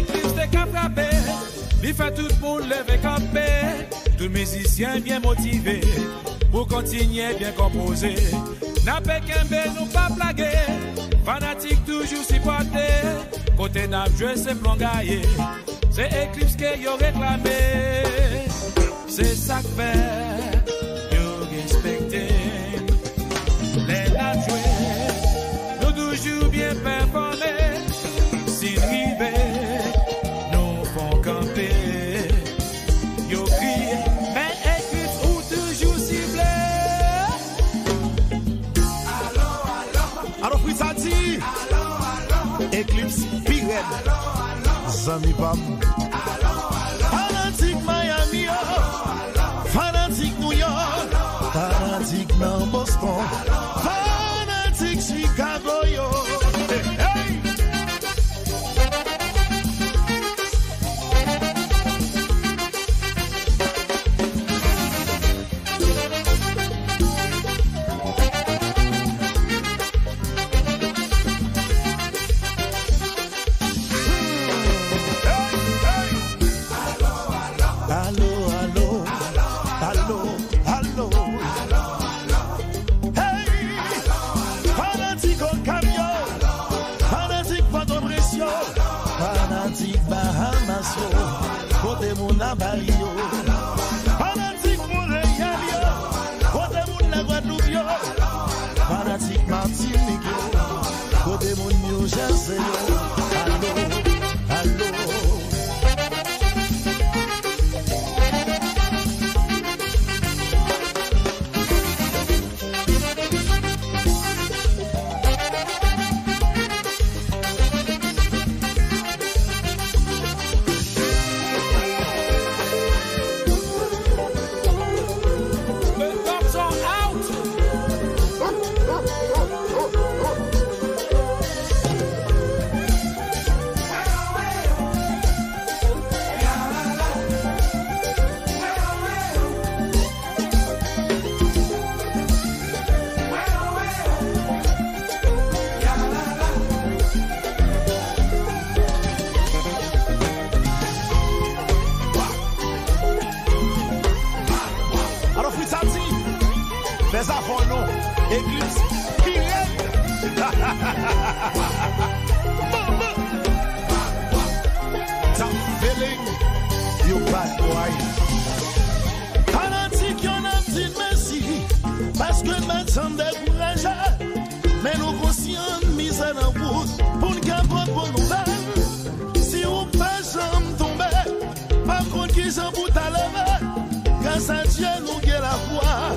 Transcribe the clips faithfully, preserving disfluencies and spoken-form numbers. L'éclipse de cap frappé, il fait tout pour lever campé. Tout musicien bien motivé, pour continuer bien composé. N'a pas qu'un bel nous pas plagué, fanatique toujours supporté. Côté n'a joué c'est plomb gaillé, c'est éclipse que yo réclamé. C'est ça que fait, yo respecté. Les n'a joué, nous toujours bien performé. Si rivé, nous font camper. Yo crié, mais éclipse ou toujours ciblé. Allô, allô. Alors, Frisati. Allô, allô. Éclipse, Pirel. Zami Bam. Fanatique Miami. Fanatique New York. Fanatique dans Boston. Fanatique Chicago. Fanatique Bahamas, côté mon abario. Fanatique Montréal, côté mon Guadeloupe. Fanatique Martinique, côté mon New Jersey. Allô, allô. Les avons éclipse, Pirel. Tom Filling, you bad boy. Fanatique, y'en a dit merci, parce que maintenant découragé, mais nous conscients mis à la route pour nous capoter pour nous faire. Si on pas jamais tomber, par contre qui s'en bout à lever, grâce à Dieu nous gué la foi.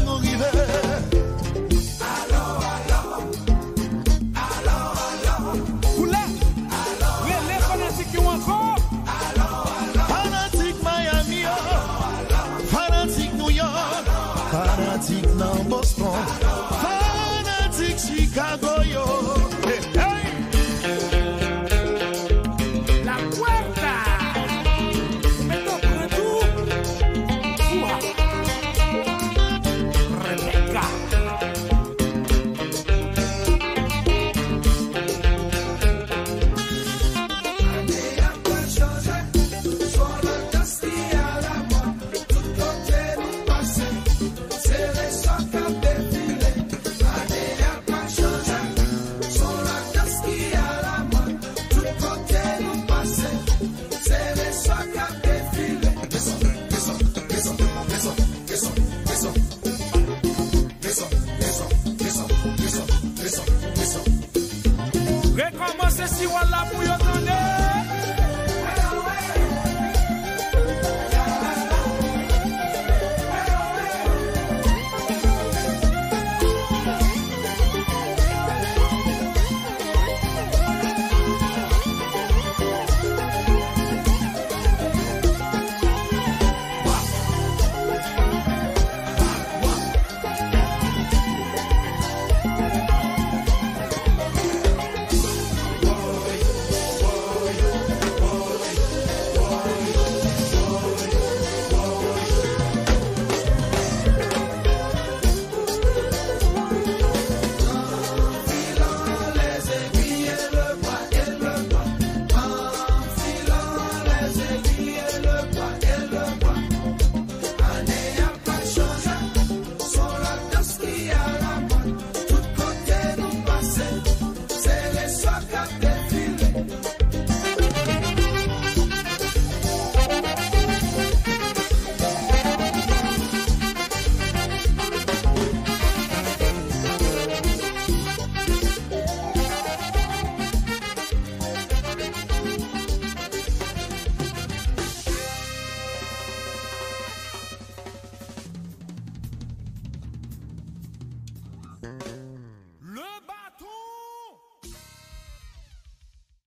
nous arriver. Allô, allô. Allô, allô. Oula. Allô, allô. Les fanatiques qui ont encore. Allô, allô. Fanatique Miami. Allô, allô. Fanatique New York. Fanatique dans Boston.